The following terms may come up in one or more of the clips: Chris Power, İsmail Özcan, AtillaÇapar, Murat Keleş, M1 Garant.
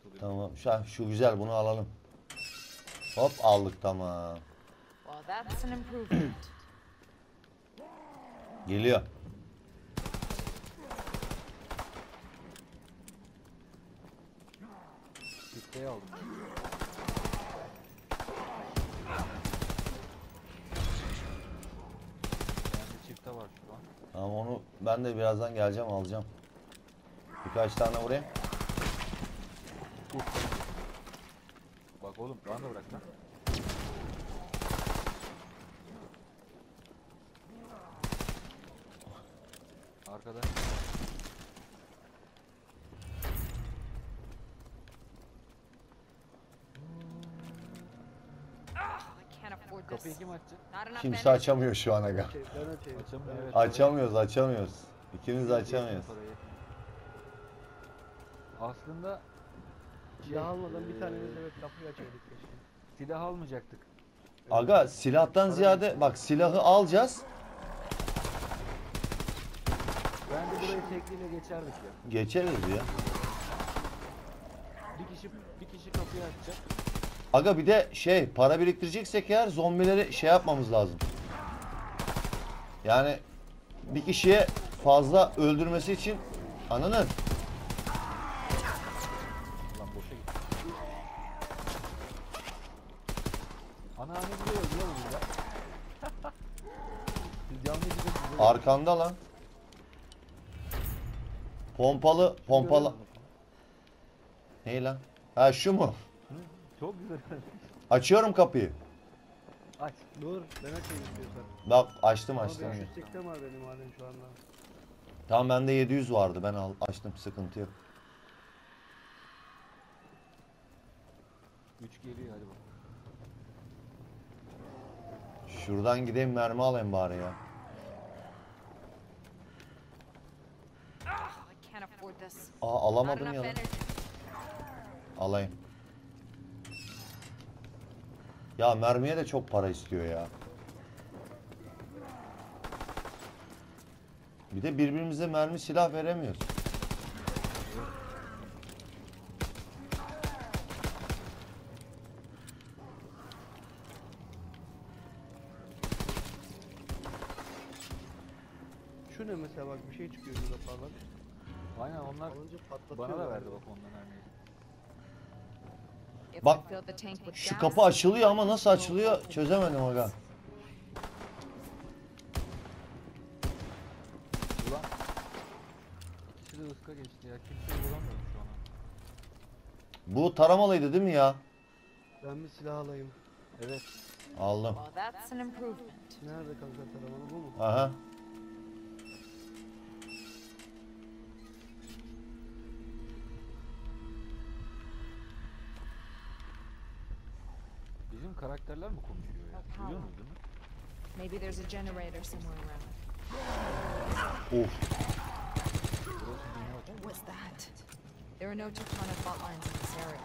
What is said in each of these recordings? harika oluyor. Tamam şu güzel, bunu alalım. Hop aldık, tamam. Geliyor. Kitleyi aldım. Yani çifte var şu an. Tamam, onu ben de birazdan geleceğim, alacağım. Birkaç tane vurayım. Bak oğlum, bana da bırak lan. Arkada. Kapıyı kim açacak? Kimse açamıyor şu ana kadar. Açamıyoruz. İkimiz de açamıyoruz. Aslında silah almadan bir tane kapıyı açıyorduk. Silah almayacaktık. Aga silahtan ziyade bak, silahı alacağız. Ben de burayı tekliyle geçerdik ya. Geçeriz ya. Bir kişi kapıyı açacak. Aga bir de şey, para biriktireceksek eğer zombileri şey yapmamız lazım. Yani bir kişiye fazla öldürmesi için ananın. Arkanda lan. Pompalı. Ney lan? Ha şu mu? Hı, çok güzel. Açıyorum kapıyı. Aç. Dur. Ben açayım istiyorsan. Bak açtım. Abi, çektim abi benim halim şu anda. Tamam, bende 700 vardı. Ben açtım, sıkıntı yok. 3 geliyor, hadi bakalım. Şuradan gideyim, mermi alayım bari ya. Aa, alamadım ya. Alayım. Ya mermiye de çok para istiyor ya. Bir de birbirimize mermi, silah veremiyoruz. Şu ne mesela, bak bir şey çıkıyor burada parlak. Aynen, onlar bana da verdi bak ondan örneği. Bak şu kapı açılıyor ama nasıl açılıyor çözemedim aga. Ulan ikisi de ıska geçti ya, kimseyi bulamıyorum şu an. Bu taramalıydı değil mi ya? Ben bir silah alayım. Evet. Aldım. Nerede kanka taramalı, bu mu? Aha. Karakterler mi konuşuyor ya? Biliyor musun, değil mi? Maybe there's a generator somewhere around. Of. What was that? There are no Teutonic fault lines in this area.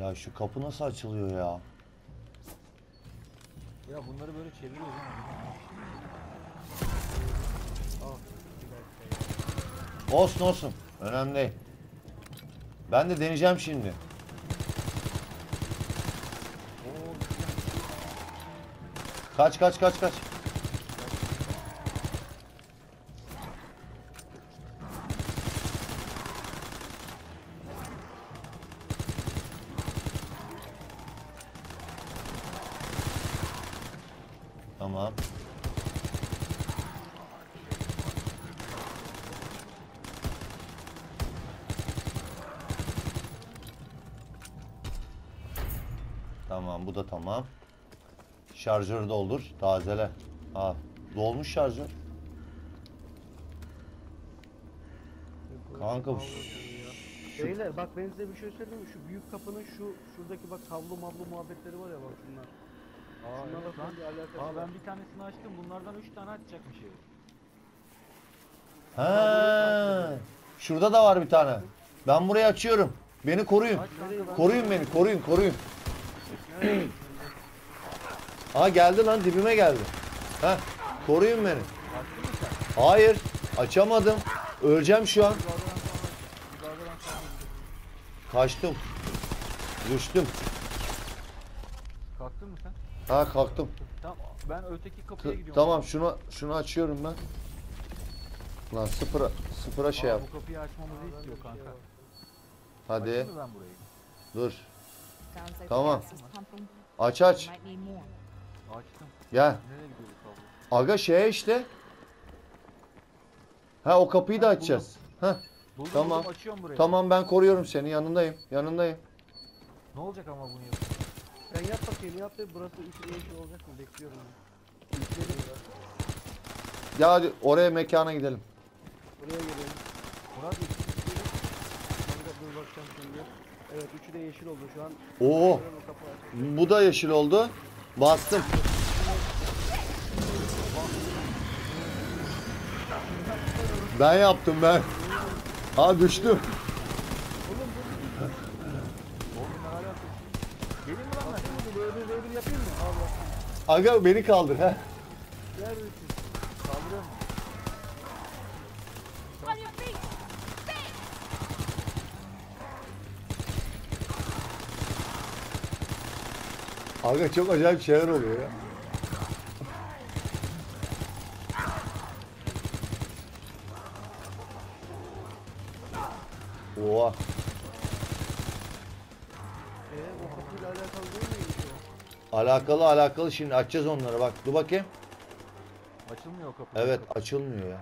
Ya şu kapı nasıl açılıyor ya? Ya bunları böyle çeviriyoruz ama. Olsun. Önemli değil. Ben de deneyeceğim şimdi. Kaç. Tamam. Tamam, bu da tamam. Şarjör doldur, tazele. Ha, dolmuş şarjör. Kanka beyler bak, ben size bir şey söyleyeyim mi? Şu büyük kapının şuradaki bak havlu muhabbetleri var ya, bak şunlar. Aa, evet, ben bir tanesini açtım. Bunlardan 3 tane açacakmış. Ha. Şurada da var bir tane. Ben burayı açıyorum. Beni koruyun. Koruyun beni, koruyun, koruyun. Aa geldi lan, dibime geldi. Ha, koruyun beni. Hayır, açamadım. Öleceğim şu an. Kaçtım. Düştüm. Kalktın mı sen? Ha kalktım. Tamam, ben öteki kapıya gidiyorum. Tamam, şunu açıyorum ben. Lan sıfıra şey yap. Bu kapıyı açmamızı istiyor kanka. Hadi. Dur. Tamam. Aç. Açtım. Gel. Aga şeye işte. Ha o kapıyı da açacağız. Ha. Tamam. Tamam ben koruyorum seni. Yanındayım. Ne olacak ama bunu yap. Ben yap bakayım. Yap da burası üçlü olacak mı? Bekliyorum. Ya hadi oraya mekana gidelim. Buraya gelelim. Murat bakacağım şimdi. Evet üçü de yeşil oldu şu an. Oo. Bu da yeşil oldu. Bastım. Ben yaptım ben. Ha düştüm. Aga beni kaldır ha. Aga çok acayip şeyler oluyor ya. Oha. O kapıyla alakalı değil mi? Alakalı şimdi açacağız onları bak. Dur bakayım. Açılmıyor kapı. Evet açılmıyor ya.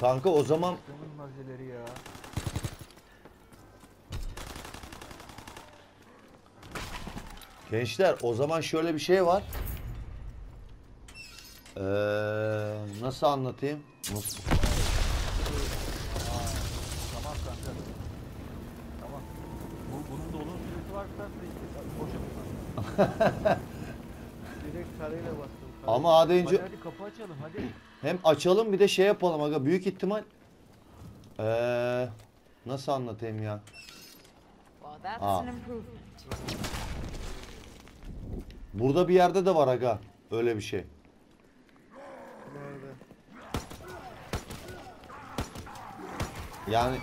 Kanka o zaman ya. Gençler o zaman şöyle bir şey var. Nasıl anlatayım? Nasıl? Tamam kanka. Tamam. Bunun da onun süresi varsa boşa. Direkt karayla bastım. Ama ha deyince hadi kapı açalım hadi. Hem açalım bir de şey yapalım aga büyük ihtimal nasıl anlatayım ya? Aa. Burada bir yerde de var aga öyle bir şey. Yani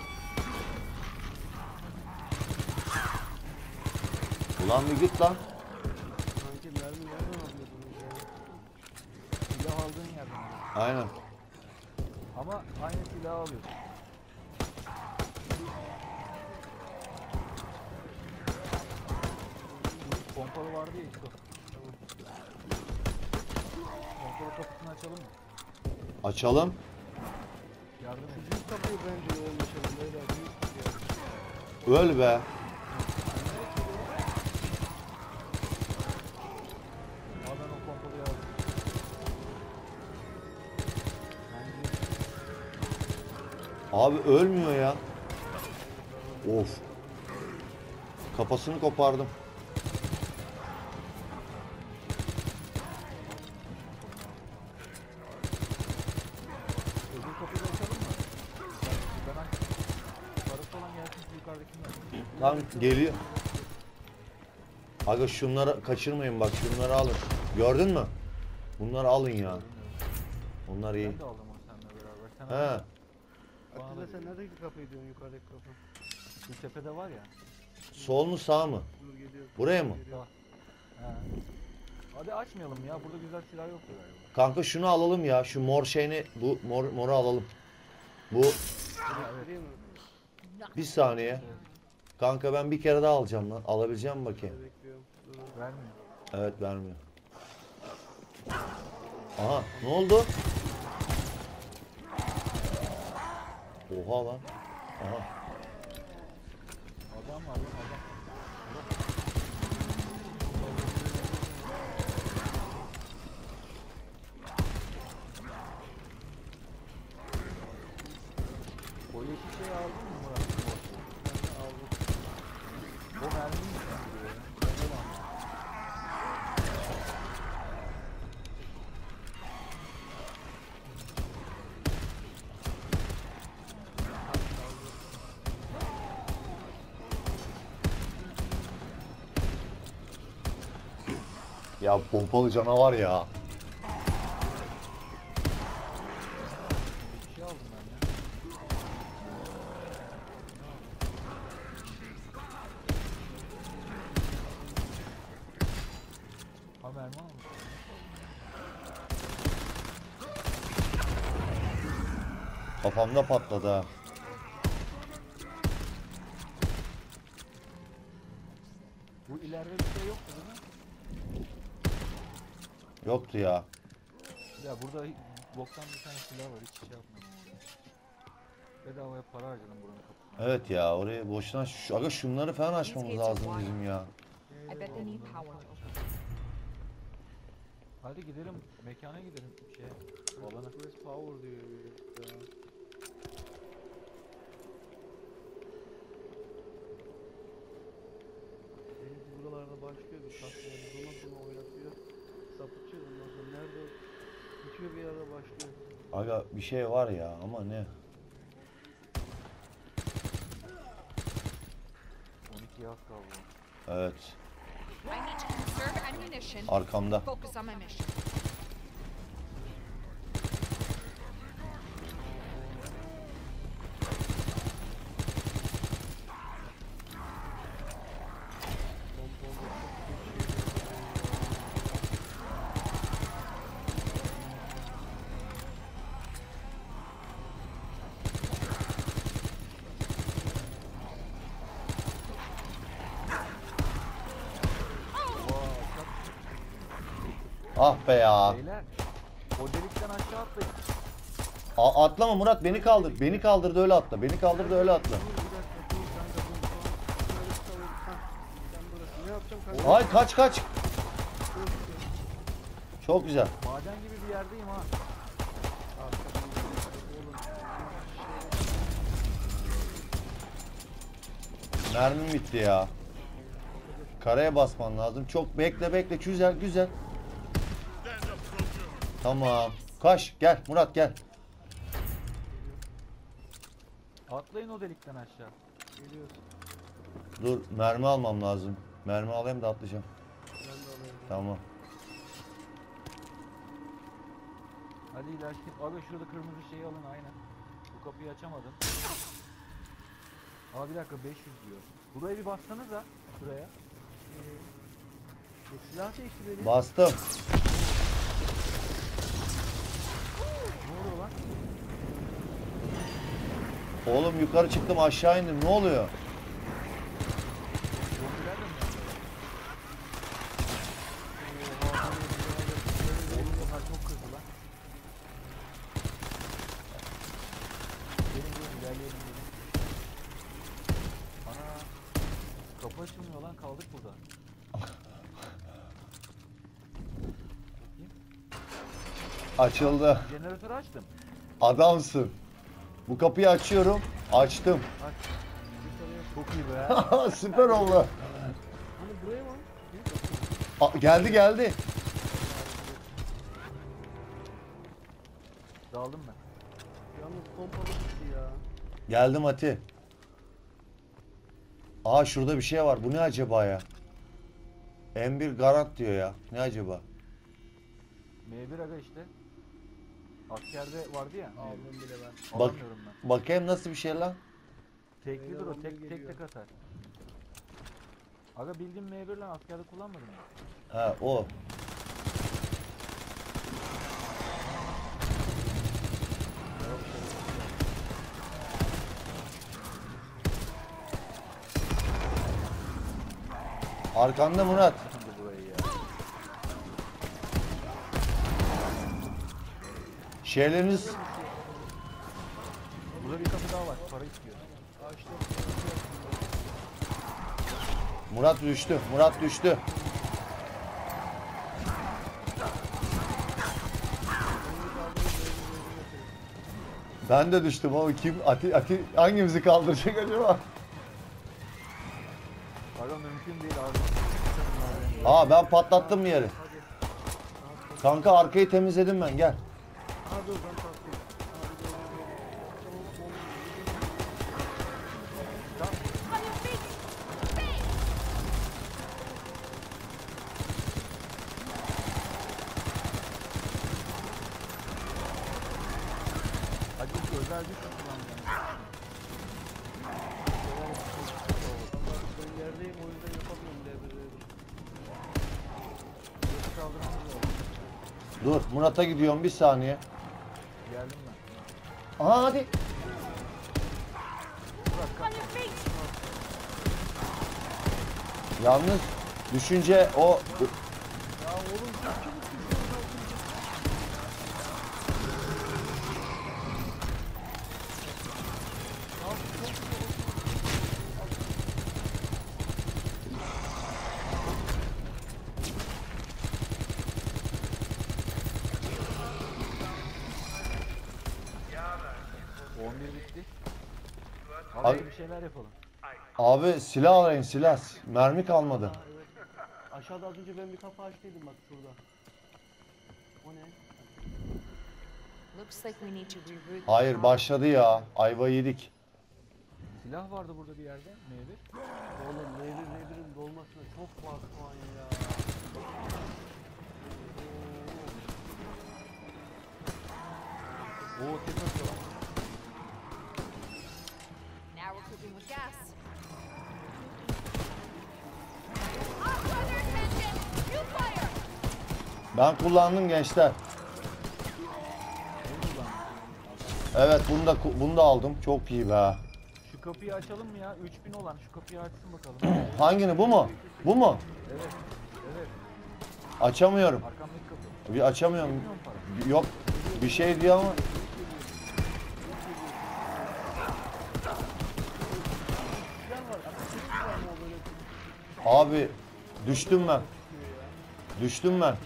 ulan bir git lan. Aynen. Ama aynı silahı alıyorsun. Pompalı vardı ya işte. Pompalı kapısını açalım mı? Açalım. Yardımcı kapıyı bence yoğun açalım. Öl be. Abi ölmüyor ya. Of. Kafasını kopardım. Tam geliyor. Aga şunları kaçırmayın bak şunları alın. Gördün mü? Bunları alın ya. Onlar iyi. He. Atilla sen neredeki kapıyı diyorsun yukarıdaki kapı? Şu tepede var ya. Sol mu sağ mı? Buraya mı? Hadi açmayalım ya burada güzel silah yok galiba. Kanka şunu alalım ya şu mor şeyini bu moru alalım. Bu. Evet. Bir saniye. Evet. Kanka ben bir kere daha alacağım lan alabileceğim mi bakayım? Vermiyor. Evet vermiyor. Aha ne oldu? Oha lan. Aha. Adam var lan adam. O yeşil şeyi aldın mı Murat? Aldım. O mermi mi? Ya pompalı canavar ya. Kafamda patladı ha. Bu ileride bir şey yoktu değil mi? Yoktu ya. Ya burada boktan bir tane silah var, hiç şey yapmadım. Bedavaya para harcadım buranın kapısına. Evet ya, oraya boşuna aga şunları falan açmamız lazım bizim ya. Hadi gidelim, mekana gidelim. Şey, babana Chris Power diyor. Deniz buralarına başlıyor, bir taşlarımız olmadığını oynatıyor. Sapıtacağız ondan sonra nerede? Hiçbir bir yerde başlıyor. Aga bir şey var ya ama ne? 12 yaz kaldı. Evet. Arkamda. Ah be ya. Beyler, o delikten aşağı atlayın. Atlama Murat, beni kaldır. Beni kaldırdı öyle atla. Beni kaldırdı öyle atla. Ay kaç kaç. Çok güzel. Maden gibi bir yerdeyim ha. Mermim bitti ya. Karaya basman lazım. Çok bekle. Güzel güzel. Tamam. Kaç. Gel Murat gel. Atlayın o delikten aşağı. Geliyorsun. Dur mermi almam lazım. Mermi alayım da atlayacağım. Tamam. Hadi ilaçlık. Abi şurada kırmızı şeyi alın aynen. Bu kapıyı açamadım. Abi bir dakika 500 diyor. Buraya bir bassanız da. Buraya. Silah değiştirelim. Bastım. Oğlum yukarı çıktım aşağı indim, ne oluyor? Kapı açılmıyor lan, kaldık burada. Açıldı. Jeneratörü açtım. Adamsın. Bu kapıyı açıyorum. Açtım. Aç. Çok iyi be. Süper oldu. Geldi. Daldım ben. Yalnız pompalı gitti ya. Geldim Ati. Aa şurada bir şey var. Bu ne acaba ya? M1 Garant diyor ya. Ne acaba? M1 aga işte. Askerde vardı ya. Aldım bile ben. Alamıyorum ben. Bakayım nasıl bir şey lan? Teklidir o. Tek atar. Aga bildiğin M1 lan, askerde kullanmadın mı? Ha o. Arkanda Murat. Şeyleriniz... Burada bir kapı daha var, para istiyor. Murat düştü. Ben de düştüm ama kim, Ati hangimizi kaldıracak acaba? Adam mümkün değil abi. Aa ben patlattım bir yeri. Kanka arkayı temizledim ben, gel. verdik ben yerdeyim, o yüzden yapamıyorum devreleri. Dur, Murat'a gidiyorum bir saniye. Geldim ben. Aha hadi. Yalnız düşünce o... Ya oğlum çok abi, bir şeyler yapalım. Abi silah arayın, silah. Mermi kalmadı. Aa, evet. Aşağıda az önce ben bir kafa açtıydım bak şurada. O ne? Hayır başladı ya. Ayva yedik. Silah vardı burada bir yerde. Meyve. Oğlum meyvenin dolmasına çok var şu an ya. Oo tekrar var. Ben kullandım gençler. Evet bunu da aldım. Çok iyi be. Şu kapıyı açalım mı ya? 3000 olan şu kapıyı açsın bakalım. Hangini, bu mu? Bu mu? Evet. Evet. Açamıyorum. Arkamdaki kapı. Bir açamıyorum. Yok. Bir şey diyor ama. Abi düştüm ben. Düştüm ben.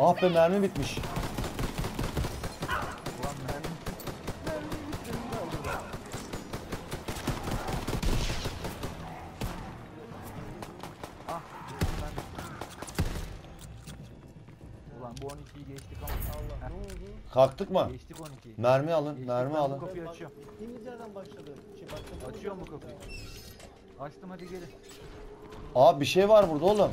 Ah be mermi bitmiş. Ulan bu 12'yi geçtik ama Allah ne oldu? Kalktık mı? Geçtik 12'yi. Mermi alın, geçtik, mermi alın. Kapıyı açıyorum. Gittiğimiz yerden başladı. Açıyorum bu kapıyı. Açtım hadi gelin. Aa bir şey var burada oğlum.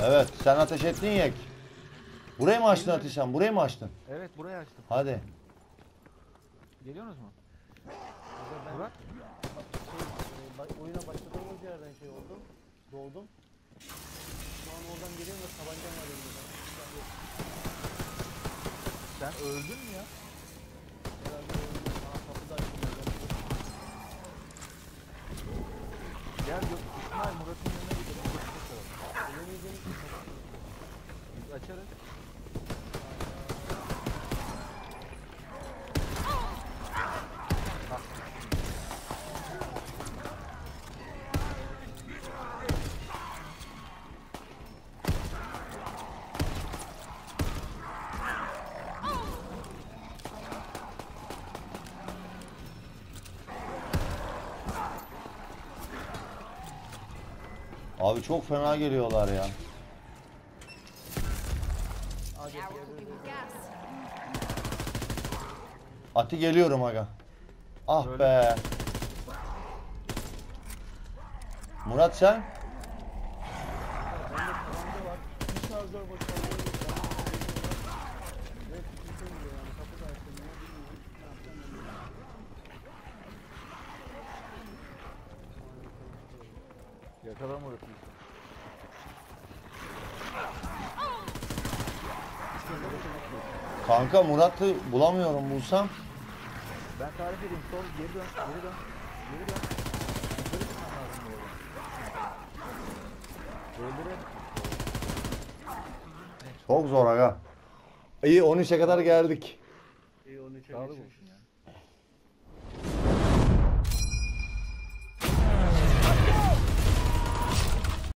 Evet, sen ateş ettin yek. Burayı mı açtın ateş sen? Burayı mı açtın? Evet, burayı açtım. Hadi. Geliyorsunuz mu? Murat? Oyuna başladığımız yerden şey oldum. Doğdum. Şu an oradan geliyorum da tabancam var elimde. Sen öldün mü ya? Herhalde öldüm. Bana kapıda açtım. Gel yok. İsmail Murat'ın yanına gidelim. Açarız. Abi çok fena geliyorlar ya. Ati geliyorum aga. Ah be. Murat sen? Yakalamıyorum. Kanka Murat'ı bulamıyorum, bulsam. Ben tarif edeyim, sol geri dön, geri dön, geri dön. Çok zor aga. İyi 13'e kadar geldik. İyi 13'e geçmiş.